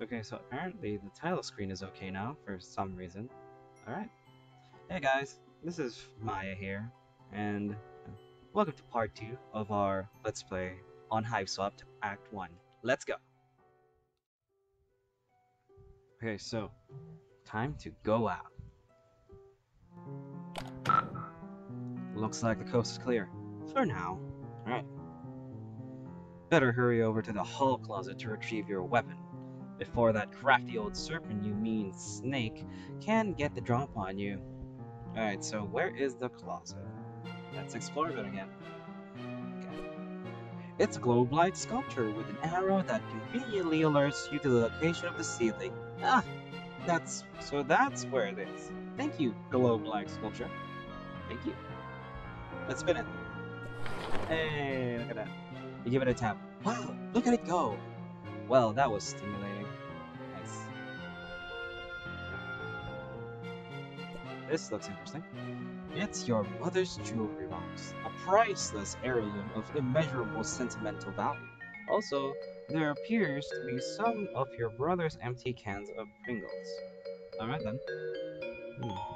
Okay, so apparently the title screen is okay now for some reason. Alright. Hey guys, this is Maya here, and welcome to part 2 of our Let's Play on HiveSwap to Act 1. Let's go! Okay, so, time to go out. Looks like the coast is clear. For now. Alright. Better hurry over to the hull closet to retrieve your weapon. Before that crafty old serpent, you mean snake, can get the drop on you. Alright, so where is the closet? Let's explore it again. Okay. It's a globe light sculpture with an arrow that conveniently alerts you to the location of the ceiling. Ah! That's where it is. Thank you, globe light sculpture. Thank you. Let's spin it. Hey, look at that. You give it a tap. Wow, look at it go! Well, that was stimulating. Nice. This looks interesting. It's your mother's jewelry box, a priceless heirloom of immeasurable sentimental value. Also, there appears to be some of your brother's empty cans of Pringles. Alright then.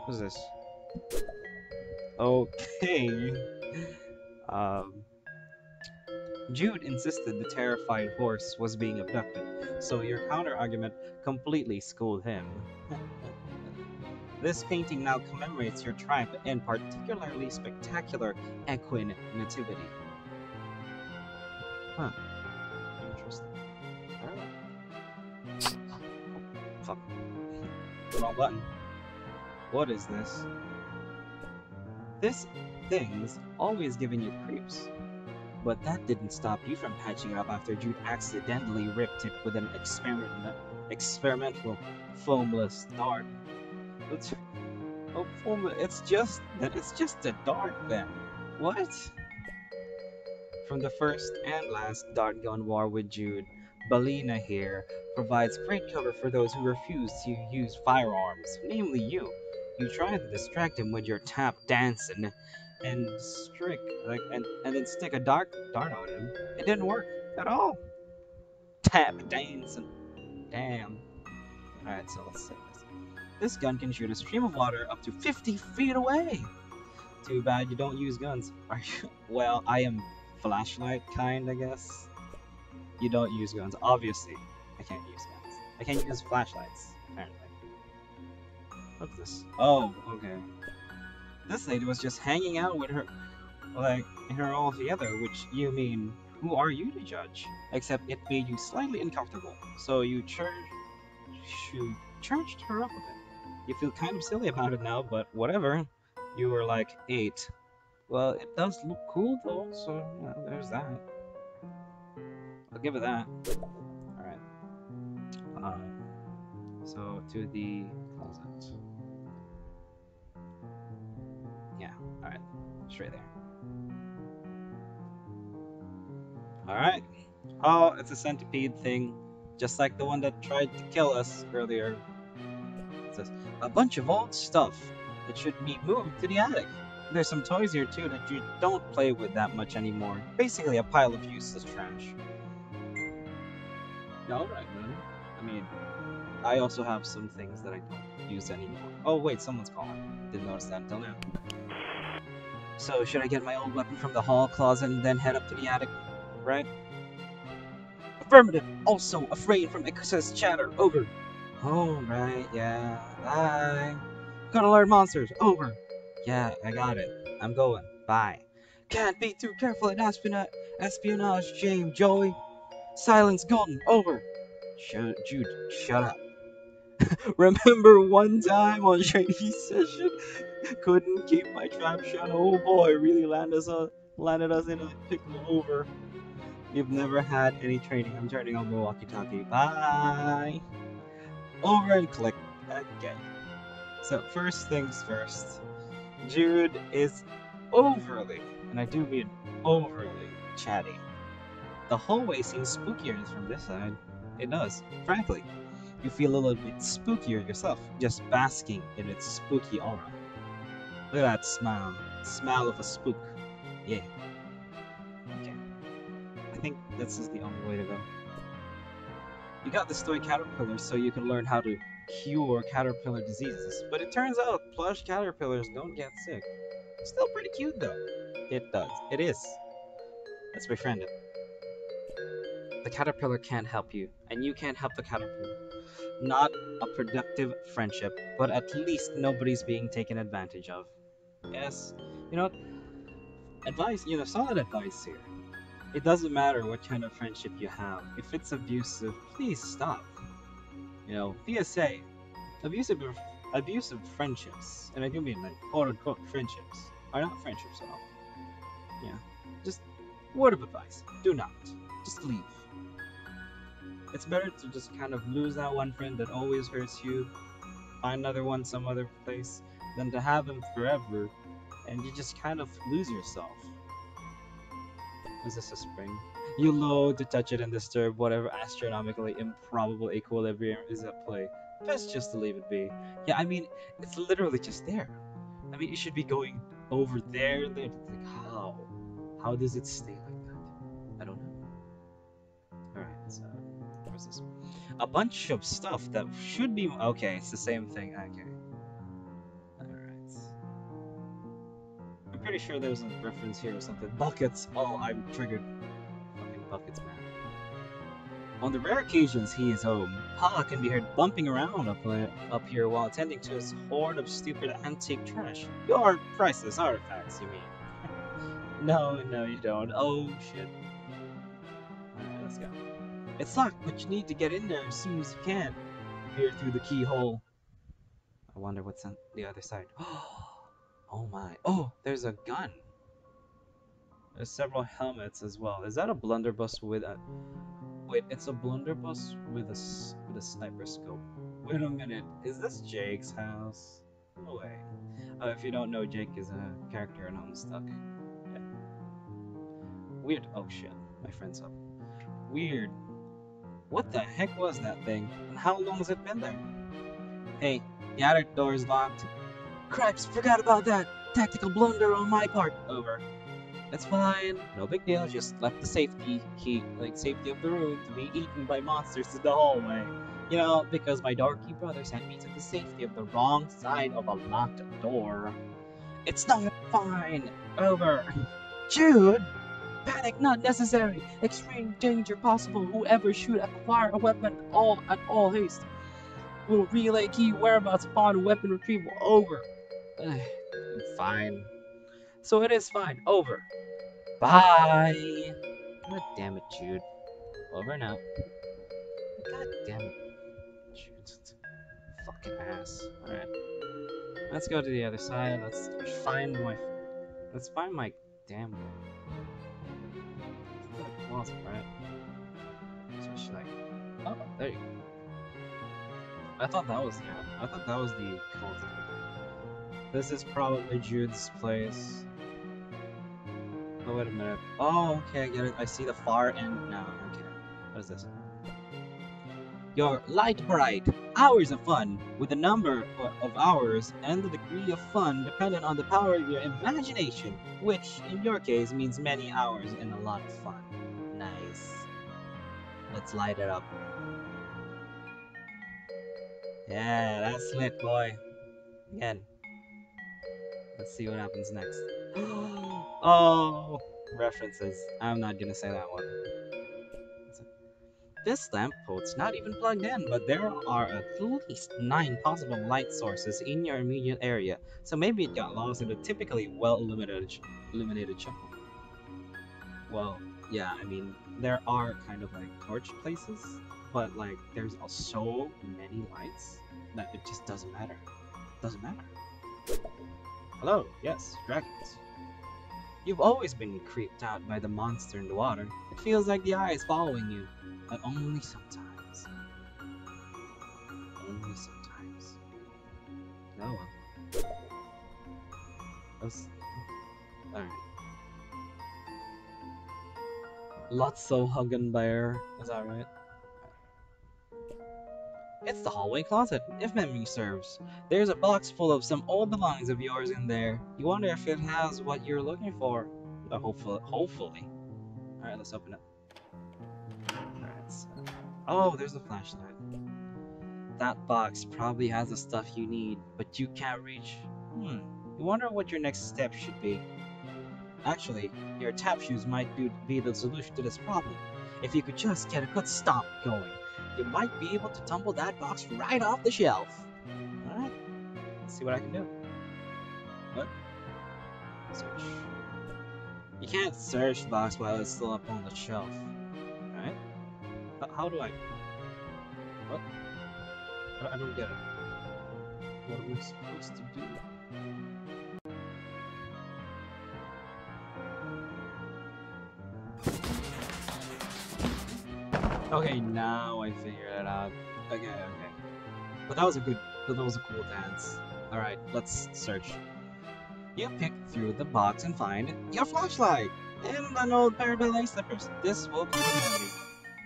What's this? Okay. Jude insisted the terrified horse was being abducted, so your counter-argument completely schooled him. This painting now commemorates your triumph and particularly spectacular equine nativity. Huh. Interesting. Alright. Oh, fuck. Wrong button. What is this? This thing's always giving you creeps. But that didn't stop you from patching it up after Jude accidentally ripped it with an experimental foamless dart. It's just a dart then. What? From the first and last dart gun war with Jude, Balina here provides great cover for those who refuse to use firearms, namely you. You try to distract him with your tap dancing, and then stick a dart on him. It didn't work at all. Tap dancing. Damn. Alright, so let's see this. This gun can shoot a stream of water up to 50 feet away. Too bad you don't use guns. Are you? Well, I am flashlight kind, I guess. You don't use guns, obviously. I can't use guns. I can't use flashlights, apparently. What's this? Oh, okay. This lady was just hanging out with her, all together, which you mean, who are you to judge? Except it made you slightly uncomfortable, so you charged her up a bit. You feel kind of silly about it now, but whatever. You were like 8. Well, it does look cool though, so yeah, there's that. I'll give it that. Alright. So to the closet. Yeah, alright. Straight there. Alright. Oh, it's a centipede thing. Just like the one that tried to kill us earlier. It says, a bunch of old stuff that should be moved to the attic. There's some toys here too that you don't play with that much anymore. Basically a pile of useless trash. Alright then. I mean, I also have some things that I don't use anymore. Oh wait, someone's calling. Didn't notice that until now. So, should I get my old weapon from the hall closet and then head up to the attic, right? Affirmative! Also, afraid from excess chatter, over! Oh, right, yeah, bye! Gotta learn monsters, over! Yeah, I got it. I'm going, bye. Can't be too careful in espionage, James, Joey! Silence, Golden, over! Jude, shut up. Remember one time on training session? Couldn't keep my trap shut. Oh boy, really landed us in a pickle over. You've never had any training. I'm turning on the walkie-talkie. Bye. Over and click. Okay. So first things first. Jude is overly, and I do mean overly, chatty. The hallway seems spookier from this side. It does, frankly. You feel a little bit spookier yourself, just basking in its spooky aura. Look at that smile. Smile of a spook. Yeah. Okay. I think this is the only way to go. You got destroyed caterpillars so you can learn how to cure caterpillar diseases, but it turns out plush caterpillars don't get sick. Still pretty cute though. It does. It is. Let's befriend it. The caterpillar can't help you, and you can't help the caterpillar. Not a productive friendship, but at least nobody's being taken advantage of. Yes, you know, advice, you know, solid advice here. It doesn't matter what kind of friendship you have. If it's abusive, please stop. You know, PSA, abusive friendships, and I do mean like quote-unquote friendships, are not friendships at all. Yeah, just word of advice, do not. Just leave. It's better to just kind of lose that one friend that always hurts you, find another one some other place, than to have him forever, and you just kind of lose yourself. Is this a spring? You loathe to touch it and disturb whatever astronomically improbable equilibrium is at play. Best just to leave it be. Yeah, I mean, it's literally just there. I mean, you should be going over there, and it's like, how? How does it stay like that? I don't know. A bunch of stuff that should be okay. It's the same thing. Okay. All right. I'm pretty sure there's a reference here or something. Buckets. Oh, I'm triggered. Fucking buckets, man. On the rare occasions he is home, Pa can be heard bumping around up here while attending to his hoard of stupid antique trash. Your priceless artifacts, you mean? No, you don't. Oh shit. All right, let's go. It's locked, but you need to get in there as soon as you can. Peer through the keyhole. I wonder what's on the other side. Oh my. Oh, there's a gun. There's several helmets as well. Is that a blunderbuss with a... Wait, it's a blunderbuss with a sniper scope. Wait a minute. Is this Jake's house? No way. Oh, if you don't know, Jake is a character in Homestuck. Yeah. Weird. Oh shit. My friend's up. Weird. What the heck was that thing? And how long has it been there? Hey, the attic door is locked. Cripes, forgot about that! Tactical blunder on my part! Over. That's fine, no big deal, just left the safety of the room to be eaten by monsters in the hallway. You know, because my darky brother sent me to the safety of the wrong side of a locked door. It's not fine! Over. Jude! Panic not necessary. Extreme danger possible. Whoever should acquire a weapon at all haste. Will relay key whereabouts upon weapon retrieval. Over. Fine. So it is fine. Over. Bye. God damn it, Jude. Over and out. God damn it, Jude. Fucking ass. All right. Let's go to the other side. Let's find my damn. Closet, right? So like, oh, there you go. I thought that was the closet. This is probably Jude's place. Oh, wait a minute. Oh, okay, I get it. I see the far end now. Okay. What is this? Your light bright. Hours of fun. With the number of hours and the degree of fun dependent on the power of your imagination, which, in your case, means many hours and a lot of fun. Nice. Let's light it up. Yeah, that's lit, boy. Again. Let's see what happens next. Oh, references. I'm not gonna say that one. This lamppost not even plugged in, but there are at least 9 possible light sources in your immediate area, so maybe it got lost in a typically well-illuminated chapel. Well, yeah, I mean, there are kind of like torch places, but like there's so many lights that it just doesn't matter. Doesn't matter. Hello, yes, dragons. You've always been creeped out by the monster in the water. It feels like the eye is following you. But only sometimes. Only sometimes. No. Alright. Lots of hugging bear. Is that right? It's the hallway closet, if memory serves. There's a box full of some old belongings of yours in there. You wonder if it has what you're looking for. But hopefully. Alright, let's open it. Oh, there's a flashlight. That box probably has the stuff you need, but you can't reach. You wonder what your next step should be. Actually, your tap shoes might be the solution to this problem. If you could just get a good stomp going, you might be able to tumble that box right off the shelf. Alright, let's see what I can do. What? Search. You can't search the box while it's still up on the shelf. Alright? How do I... What? I don't get it. What are we supposed to do? Okay, now I figured it out. Okay, okay. But that was a good, cool dance. Alright, let's search. You pick through the box and find your flashlight! And an old pair of ballet slippers. This will be the movie.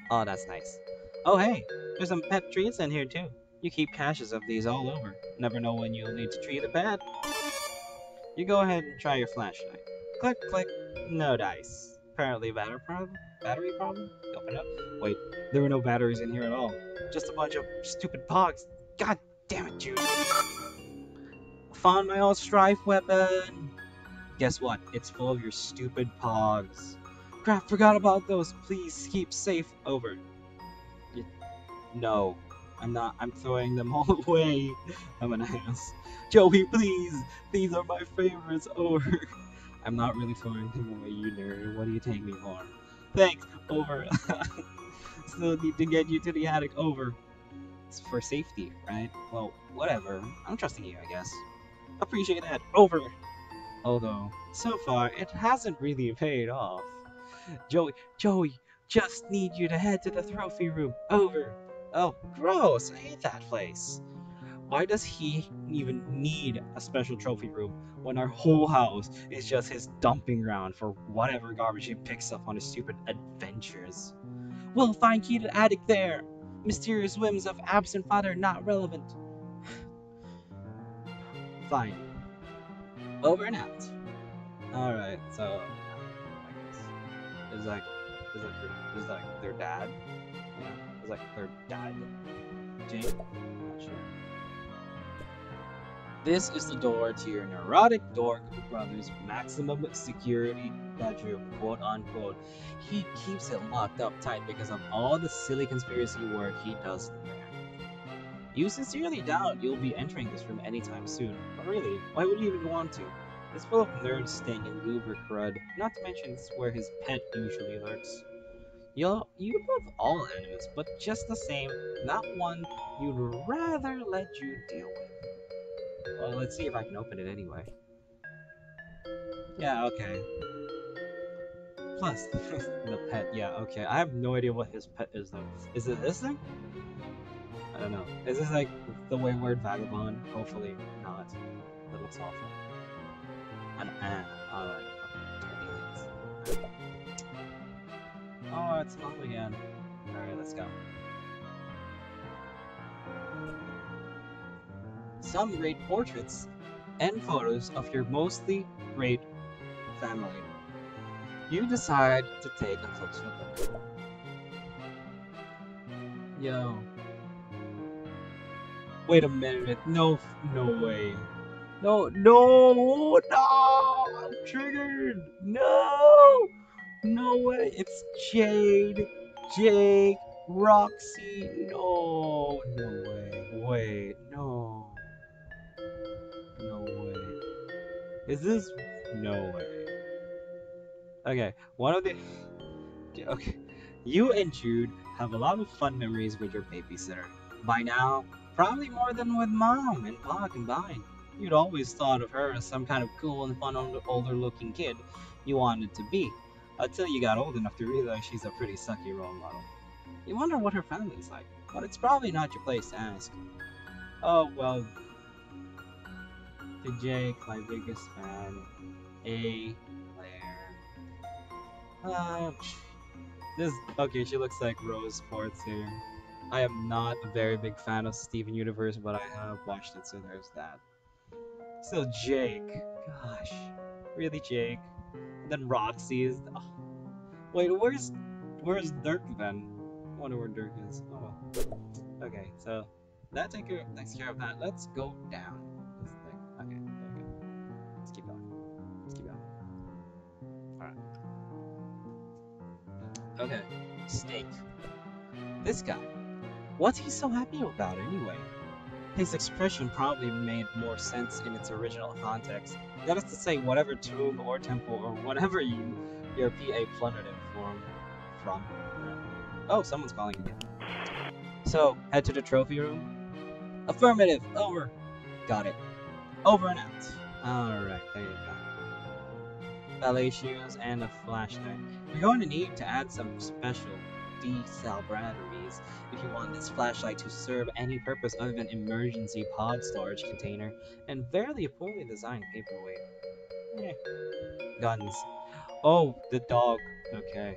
Oh, that's nice. Oh hey, there's some pet treats in here too. You keep caches of these all over. Never know when you'll need to treat a pet. You go ahead and try your flashlight. Click, click, no dice. Apparently battery problem? Open up. Wait, there were no batteries in here at all. Just a bunch of stupid pogs. God damn it, Jude. Found my old strife weapon. Guess what? It's full of your stupid pogs. Crap, forgot about those. Please keep safe. Over. No, I'm not. I'm throwing them all away. I'm an ass. Joey, please. These are my favorites. Over. I'm not really throwing them away, you nerd. What do you take me for? Thanks! Over! Still need to get you to the attic. Over. It's for safety, right? Well, whatever. I'm trusting you, I guess. Appreciate that. Over! Although, so far, it hasn't really paid off. Joey, just need you to head to the trophy room. Over! Oh, gross! I hate that place. Why does he even need a special trophy room when our whole house is just his dumping ground for whatever garbage he picks up on his stupid adventures? We'll find key to the attic there! Mysterious whims of absent father not relevant. Fine. Over and out. Alright, so... I guess. Is like their dad? Yeah, it's like their dad. Jake? Not sure. This is the door to your neurotic dork brother's maximum security bedroom, quote unquote. He keeps it locked up tight because of all the silly conspiracy work he does in there. You sincerely doubt you'll be entering this room anytime soon, but really, why would you even want to? It's full of nerd sting and goober crud, not to mention it's where his pet usually lurks. You love all animals, but just the same, not one you'd rather let you deal with. Well, let's see if I can open it anyway. Yeah, okay. Plus, the pet, yeah, okay. I have no idea what his pet is, though. Is it this thing? I don't know. Is this, like, the wayward vagabond? Hopefully not. That looks awful. An ant. Alright. Oh, it's off again. Alright, let's go. Some great portraits and photos of your mostly great family. You decide to take a closer look. Yo. Wait a minute. No way. No! I'm triggered. No way. It's Jade, Jake, Roxy. No way. Wait, no. No way. Is this... No way. Okay, one of the... Okay. You and Jude have a lot of fun memories with your babysitter. By now, probably more than with Mom and Pa combined. You'd always thought of her as some kind of cool and fun older-looking kid you wanted to be. Until you got old enough to realize she's a pretty sucky role model. You wonder what her family's like, but it's probably not your place to ask. Oh, well... To Jake, my biggest fan, A. Claire. This okay. She looks like Rose Sports here. I am not a very big fan of Steven Universe, but I have watched it, so there's that. So Jake, gosh, really Jake. And then Roxy's. Oh. Wait, where's Dirk then? what order is. Oh well. Okay, so that takes care of that. Let's go down this thing. Okay, there we go. Let's keep going. Let's keep going. Alright. Okay, Snake. This guy. What's he so happy about anyway? His expression probably made more sense in its original context. That is to say, whatever tomb or temple or whatever your PA plundered him from. Oh, someone's calling again. So, head to the trophy room. Affirmative! Over! Got it. Over and out. Alright, there you go. Ballet shoes and a flashlight. You're going to need to add some special desalbradories if you want this flashlight to serve any purpose other than emergency pod storage container and fairly poorly designed paperweight. Yeah. Guns. Oh, the dog. Okay.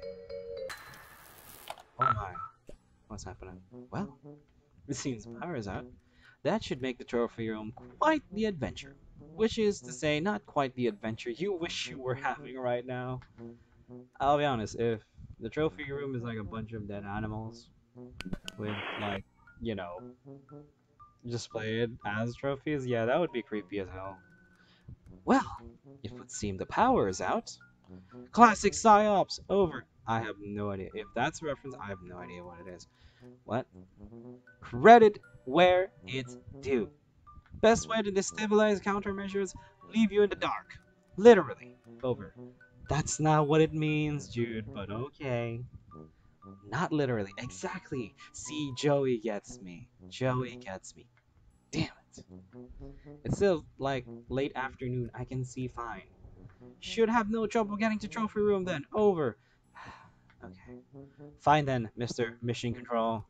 Oh my. What's happening? Well, it seems power is out. That should make the trophy room quite the adventure. Which is to say, not quite the adventure you wish you were having right now. I'll be honest, if the trophy room is like a bunch of dead animals with, like, you know, displayed as trophies, yeah, that would be creepy as hell. Well, it would seem the power is out. Classic PsyOps, over. I have no idea. If that's a reference, I have no idea what it is. What? Credit where it's due. Best way to destabilize countermeasures, leave you in the dark. Literally. Over. That's not what it means, Jude, but okay. Not literally. Exactly. See, Joey gets me. Joey gets me. Damn it. It's still, like, late afternoon. I can see fine. Should have no trouble getting to trophy room then. Over. Okay. Fine then, Mr. Mission Control.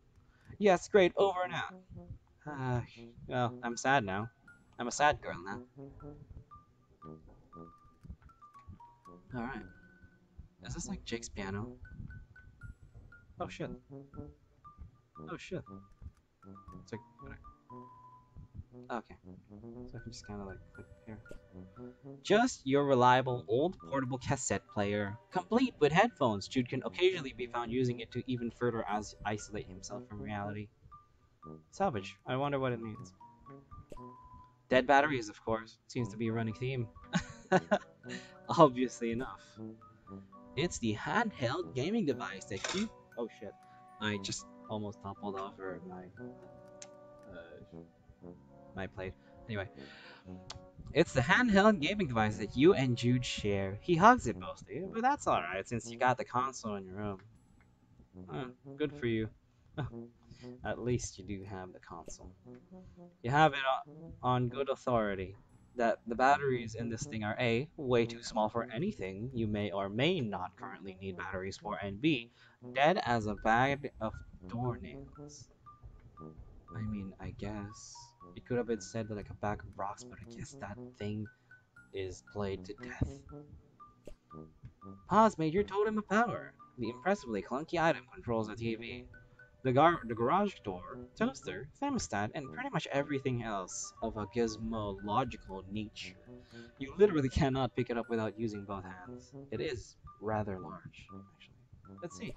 Yes, great. Over and out. Well, I'm sad now. I'm a sad girl now. Alright. Is this like Jake's piano? Oh shit. Oh shit. It's like... okay. So I can just kinda like click here. Just your reliable old portable cassette player. Complete with headphones. Jude can occasionally be found using it to even further isolate himself from reality. Salvage. I wonder what it means. Dead batteries, of course. Seems to be a running theme. Obviously enough. It's the handheld gaming device that keep... Oh shit. I just almost toppled over my... my plate. Anyway. It's the handheld gaming device that you and Jude share. He hugs it mostly, but that's alright since you got the console in your own. Good for you. At least you do have the console. You have it on good authority. That the batteries in this thing are A, way too small for anything you may or may not currently need batteries for, and B, dead as a bag of doornails. I mean, I guess it could have been said that like a bag of rocks, but I guess that thing is played to death. Paz made your totem of power. The impressively clunky item controls a TV. The garage door, toaster, thermostat, and pretty much everything else of a gizmological nature. You literally cannot pick it up without using both hands. It is rather large, actually. Let's see.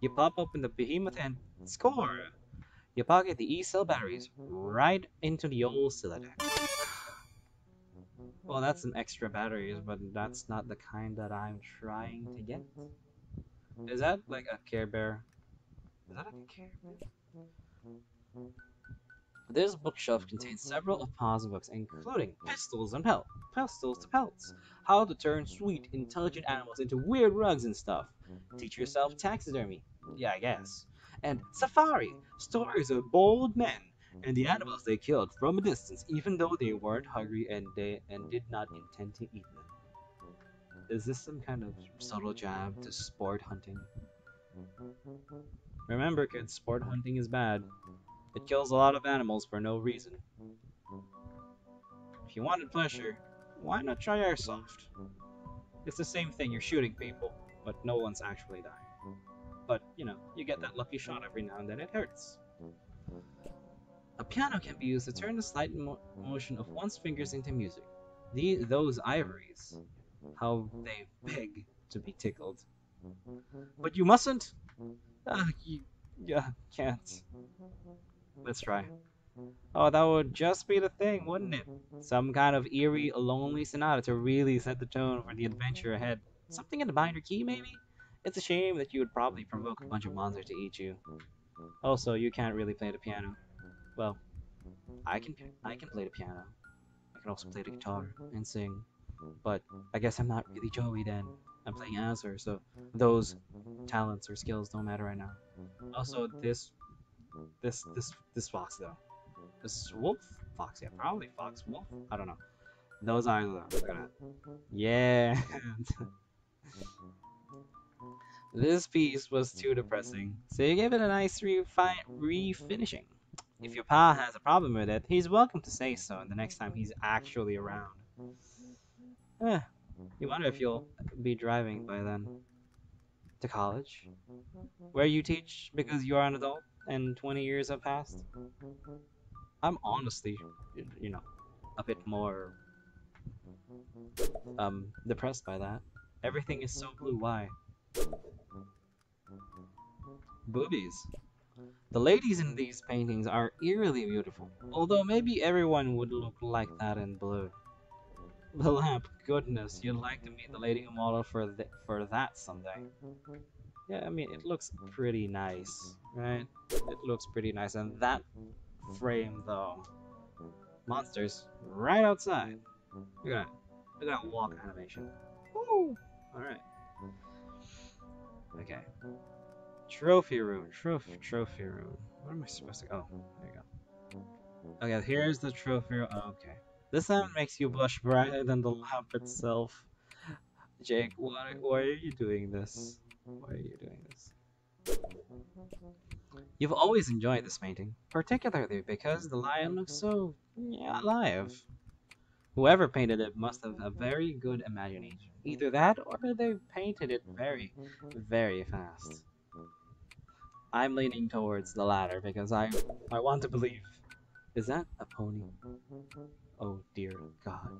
You pop open the behemoth and score! You pocket the E-cell batteries right into the old Siladex. Well, that's some extra batteries, but that's not the kind that I'm trying to get. Is that like a Care Bear? Is that a Care Bear? This bookshelf contains several of Pa's books, including Pistols to Pelts. How to turn sweet, intelligent animals into weird rugs and stuff. Teach yourself taxidermy. Yeah, I guess. And Safari. Stories of bold men and the animals they killed from a distance, even though they weren't hungry and did not intend to eat them. Is this some kind of subtle jab to sport hunting? Remember kids, sport hunting is bad. It kills a lot of animals for no reason. If you wanted pleasure, why not try airsoft? It's the same thing, you're shooting people, but no one's actually dying. But, you know, you get that lucky shot every now and then, it hurts. A piano can be used to turn the slight motion of one's fingers into music. Those ivories, how they beg to be tickled. But you mustn't! Yeah, can't. Let's try. Oh, that would just be the thing, wouldn't it? Some kind of eerie, lonely sonata to really set the tone for the adventure ahead. Something in the binder key, maybe? It's a shame that you would probably provoke a bunch of monsters to eat you. Also, you can't really play the piano. Well, I can play the piano. I can also play the guitar and sing. But I guess I'm not really Joey then. I'm playing Azure, so those talents or skills don't matter right now. Also, this fox though. This wolf? Fox, yeah, probably fox, wolf? I don't know. Those eyes though, look at that. Yeah! This piece was too depressing, so you gave it a nice refinishing. If your pa has a problem with it, he's welcome to say so the next time he's actually around. You wonder if you'll be driving by then. To college? Where you teach because you are an adult and 20 years have passed? I'm honestly, you know, a bit more depressed by that. Everything is so blue, why? Boobies. The ladies in these paintings are eerily beautiful, although maybe everyone would look like that in blue. The lamp, goodness, you'd like to meet the lady who modeled for that someday. Yeah, I mean, it looks pretty nice, right? It looks pretty nice, and that frame, though. Monsters right outside. Look at that walk animation. Woo! Alright. Okay. Trophy room. Trophy room. What am I supposed to go? Oh, there you go. Okay, here's the trophy room. Oh, okay. This sound makes you blush brighter than the lamp itself. Jake, why are you doing this? Why are you doing this? You've always enjoyed this painting, particularly because the lion looks so alive. Whoever painted it must have a very good imagination. Either that, or they painted it very, very fast. I'm leaning towards the latter because I want to believe. Is that a pony? Oh dear God.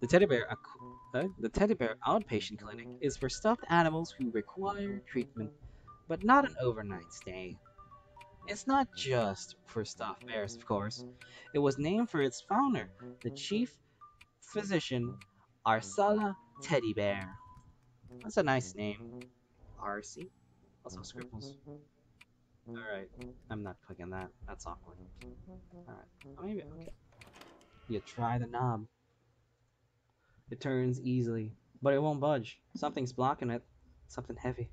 The teddy bear outpatient clinic is for stuffed animals who require treatment, but not an overnight stay. It's not just for stuffed bears, of course. It was named for its founder, the chief physician, Arsala Teddy Bear. That's a nice name. RC? Also scribbles. Alright, I'm not clicking that. That's awkward. Alright, oh, maybe, okay. You try the knob. It turns easily, but it won't budge. Something's blocking it. Something heavy.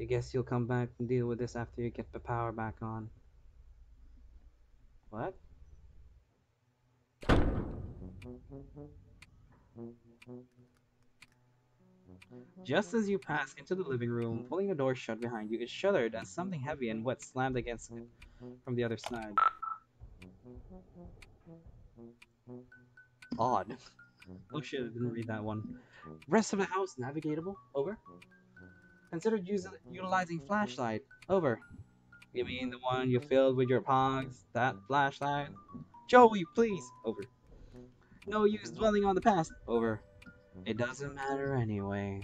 I guess you'll come back and deal with this after you get the power back on. What? Just as you pass into the living room, pulling the door shut behind you, it shuddered as something heavy and wet slammed against it from the other side. Odd. Oh shit, I didn't read that one. Rest of the house navigatable? Over. Consider utilizing flashlight. Over. You mean the one you filled with your pogs? That flashlight? Joey, please! Over. No use dwelling on the past. Over. It doesn't matter anyway.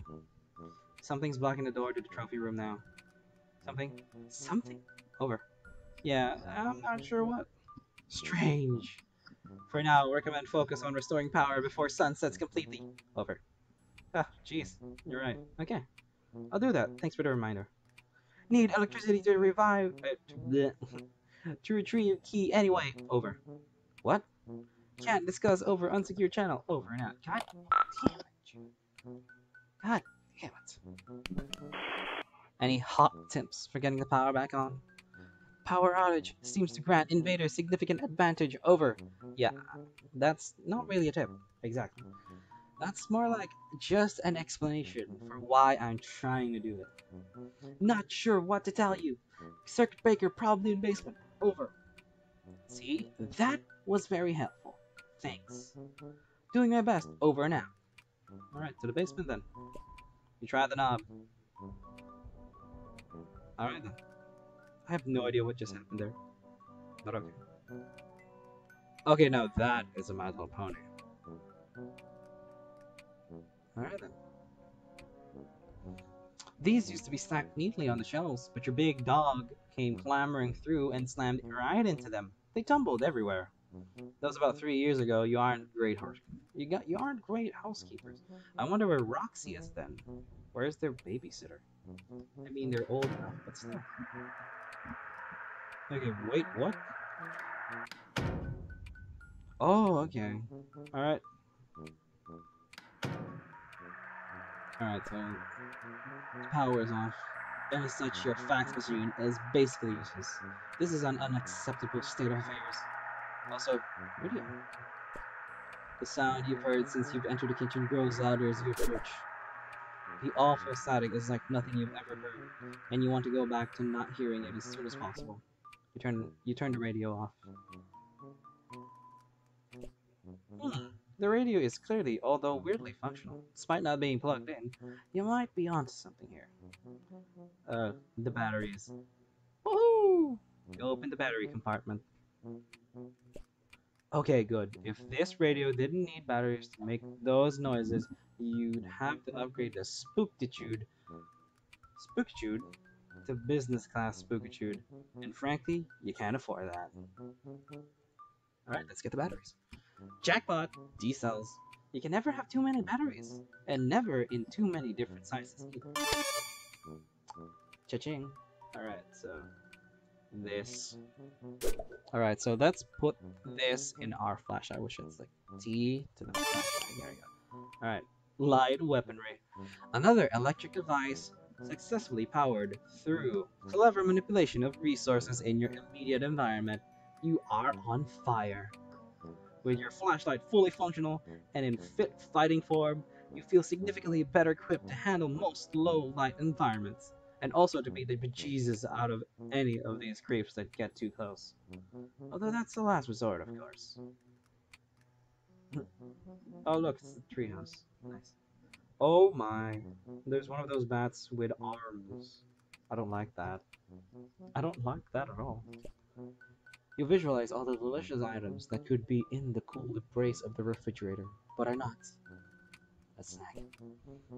Something's blocking the door to the trophy room now. Something? Something? Over. Yeah, I'm not sure what. Strange. For now, recommend focus on restoring power before sun sets completely. Over. Ah, jeez. You're right. Okay. I'll do that. Thanks for the reminder. Need electricity to revive... to retrieve key anyway. Over. What? Can't discuss over unsecured channel. Over and out. God damn it. God damn it. Any hot tips for getting the power back on? Power outage seems to grant invaders significant advantage. Over. Yeah, that's not really a tip. Exactly. That's more like just an explanation for why I'm trying to do it. Not sure what to tell you. Circuit breaker probably in basement. Over. See? That was very helpful. Thanks. Doing my best. Over now. Alright, to the basement then. You try the knob. Alright then. I have no idea what just happened there. But okay. Okay, now that is a Mad Little Pony. Alright then. These used to be stacked neatly on the shelves, but your big dog came clambering through and slammed right into them. They tumbled everywhere. That was about 3 years ago. You aren't great housekeepers. I wonder where Roxy is then. Where's their babysitter? I mean, they're old now, but still. Okay, wait, what? Oh, okay. Alright. Alright, so power is off. And as such, your fax machine is basically useless. This is an unacceptable state of affairs. Also, radio. The sound you've heard since you've entered the kitchen grows louder as you approach. The awful static is like nothing you've ever heard, and you want to go back to not hearing it as soon as possible. You turn the radio off. The radio is clearly, although weirdly functional, despite not being plugged in. You might be onto something here. The batteries. Woohoo! You open the battery compartment. Okay, good. If this radio didn't need batteries to make those noises, you'd have to upgrade the Spookitude to business class Spookitude. And frankly, you can't afford that. Alright, let's get the batteries. Jackpot! D-cells. You can never have too many batteries. And never in too many different sizes either. Cha-ching. Alright, so this. Alright, so let's put this in our flashlight, which is like T to the flashlight. There we go. Alright, light weaponry. Another electric device successfully powered through clever manipulation of resources in your immediate environment. You are on fire. With your flashlight fully functional and in fit fighting form, you feel significantly better equipped to handle most low-light environments. And also to beat the bejesus out of any of these creeps that get too close. Although that's the last resort, of course. Oh look, it's the treehouse. Nice. Oh my. There's one of those bats with arms. I don't like that. I don't like that at all. You visualize all the delicious items that could be in the cool embrace of the refrigerator, but are not. A snack.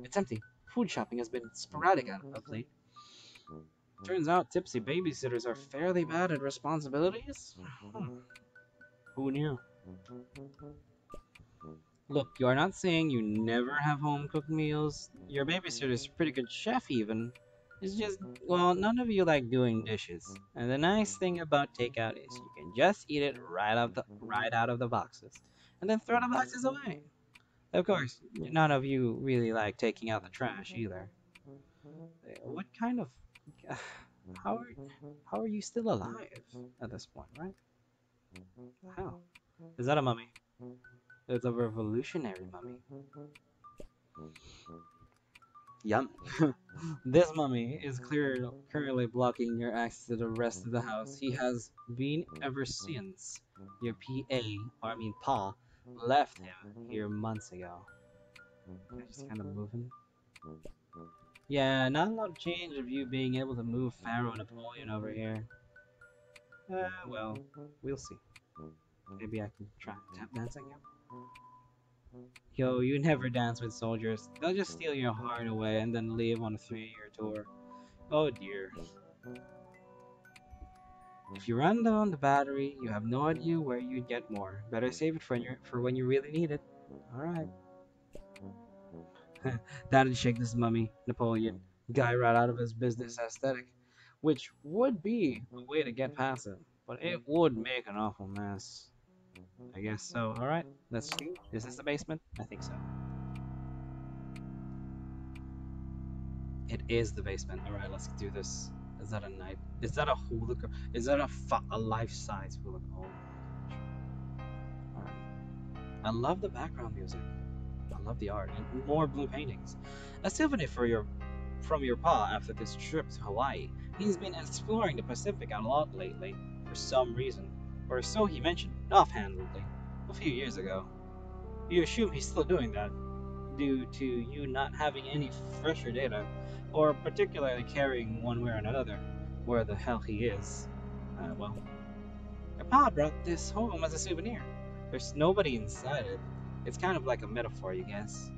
It's empty. Food shopping has been sporadic out of late. Turns out tipsy babysitters are fairly bad at responsibilities? Who knew? Look, you are not saying you never have home-cooked meals. Your babysitter's a pretty good chef, even. It's just, well, none of you like doing dishes. And the nice thing about takeout is you can just eat it right out of the boxes. And then throw the boxes away. Of course, none of you really like taking out the trash, either. What kind of... How are you still alive at this point, right? How? Is that a mummy? It's a revolutionary mummy. Yum. This mummy is currently blocking your access to the rest of the house. He has been ever since your Pa, left him here months ago. Can I just kind of move him? Yeah, not a lot of change of you being able to move Pharaoh Napoleon over here. Well, we'll see. Maybe I can try tap dancing him. Yo, you never dance with soldiers. They'll just steal your heart away and then leave on a 3-year tour. Oh dear. If you run down the battery, you have no idea where you'd get more. Better save it for when you really need it. Alright. That'd shake this mummy, Napoleon. Guy right out of his business aesthetic. Which would be a way to get past it. But it would make an awful mess. I guess so. Alright, let's see. Is this the basement? I think so. It is the basement. Alright, let's do this. Is that a knife? Is that a hologram? Is that a life-size hologram? Oh my gosh. Alright. I love the background music. I love the art. And more blue paintings. A souvenir from your pa after this trip to Hawaii. He's been exploring the Pacific a lot lately, for some reason. Or so he mentioned, offhandedly, a few years ago. You assume he's still doing that, due to you not having any fresher data, or particularly caring one way or another where the hell he is. Well, your pa brought this home as a souvenir. There's nobody inside it. It's kind of like a metaphor, you guess.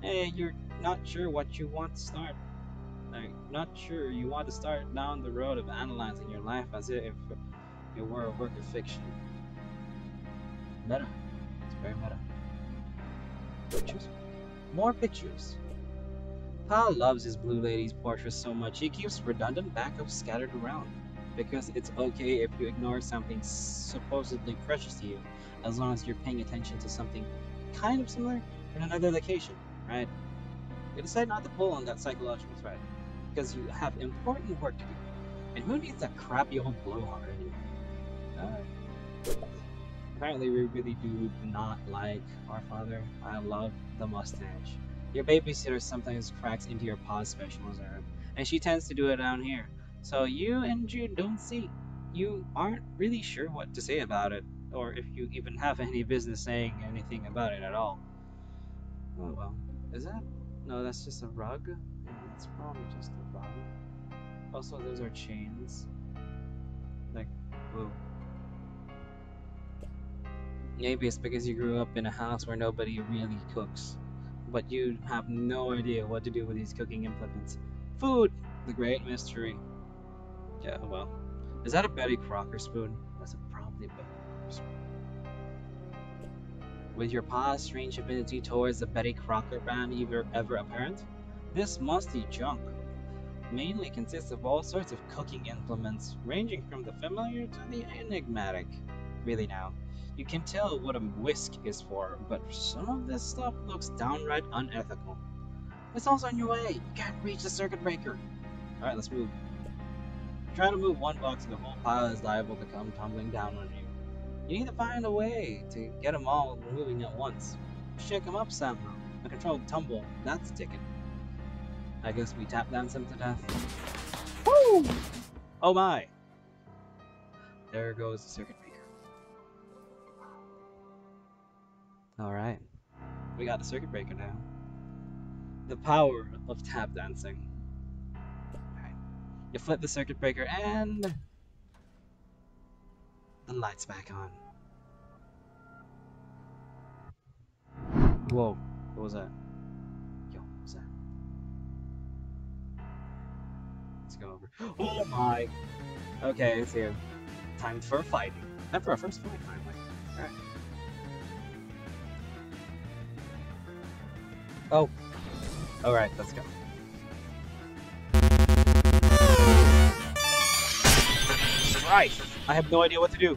Hey, you're not sure what you want to start. I'm not sure you want to start down the road of analyzing your life as if it were a work of fiction. Meta. It's very meta. Pictures. More pictures. Pal loves his blue lady's portrait so much he keeps redundant backups scattered around. Because it's okay if you ignore something supposedly precious to you, as long as you're paying attention to something kind of similar in another location, right? You decide not to pull on that psychological thread, because you have important work to do. And who needs that crappy old blowhard anyway? Apparently we really do not like our father. I love the mustache. Your babysitter sometimes cracks into your paw special reserve, and she tends to do it down here. So you and Jude you aren't really sure what to say about it, or if you even have any business saying anything about it at all. Oh well, is that? No, that's just a rug? Yeah, that's probably just a rug. Also, those are chains. Like, whoa. Maybe it's because you grew up in a house where nobody really cooks, but you have no idea what to do with these cooking implements. Food! The great mystery. Yeah, well. Is that a Betty Crocker spoon? That's probably a Betty Crocker spoon. With your pa's strange affinity towards the Betty Crocker brand ever apparent, this musty junk mainly consists of all sorts of cooking implements, ranging from the familiar to the enigmatic. Really now, you can tell what a whisk is for, but some of this stuff looks downright unethical. It's also in your way! You can't reach the circuit breaker! Alright, let's move. Trying to move one box and the whole pile is liable to come tumbling down on you. You need to find a way to get them all moving at once. Shake them up somehow. A controlled tumble, that's a ticket. I guess we tap dance him to death. Woo! Oh my! There goes the circuit breaker. Alright. We got the circuit breaker now. The power of tap dancing. You flip the circuit breaker and the light's back on. Whoa, what was that? Yo, what was that? Let's go over. Oh my! Okay, it's here. Time for a fight. Time for our first fight, finally. Alright. Oh. Alright, let's go. Right. I have no idea what to do.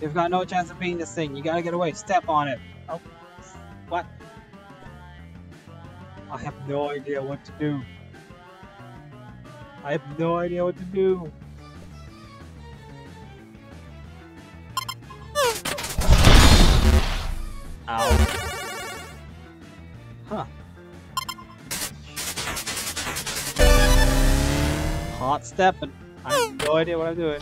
You've got no chance of beating this thing. You gotta get away. Step on it. Oh, what? I have no idea what to do. I have no idea what to do. Ow. Huh. Hot stepping. I have no idea what I'm doing.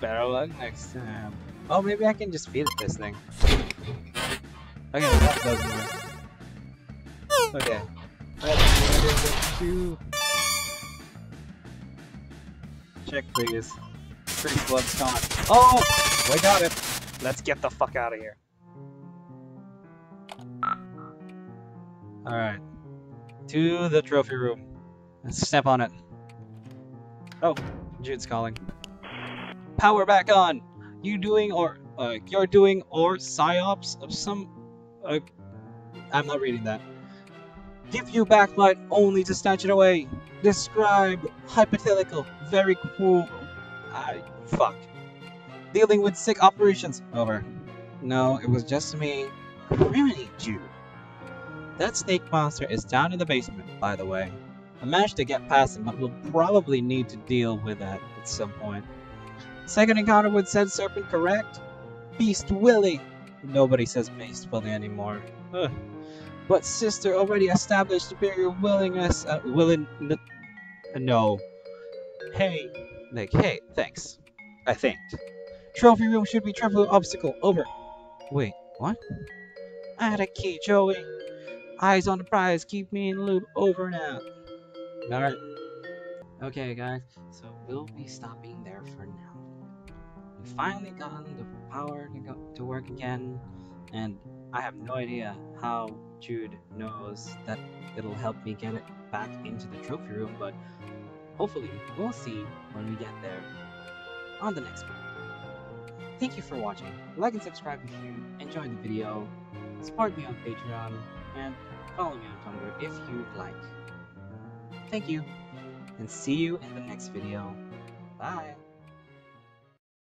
Better luck next time. Oh, maybe I can just feed it this thing. Okay, that doesn't work. Okay. I have no idea what to do. Check, please. Pretty blood's gone. Oh! We got it! Let's get the fuck out of here. Alright. To the trophy room. Step on it. Oh, Jude's calling. Power back on! You're doing psyops of some... I'm not reading that. Give you backlight only to snatch it away. Describe hypothetical, very cool... fuck. Dealing with sick operations. Over. No, it was just me. Criminy Jude. That snake monster is down in the basement, by the way. I managed to get past him, but we'll probably need to deal with that at some point. Second encounter with said serpent, correct? Beast Willie! Nobody says Beast Willie anymore. Ugh. But sister already established superior willingness at no. Hey. Like, hey, thanks. I think. Trophy room should be triple obstacle. Over. Wait, what? I had a key, Joey. Eyes on the prize, keep me in the loop. Over now. Alright. Okay guys, so we'll be stopping there for now. We've finally gotten the power to work again, and I have no idea how Jude knows that it'll help me get it back into the trophy room, but hopefully we'll see when we get there on the next one. Thank you for watching. Like and subscribe if you enjoyed the video, support me on Patreon, and follow me on Tumblr if you'd like. Thank you, and see you in the next video. Bye!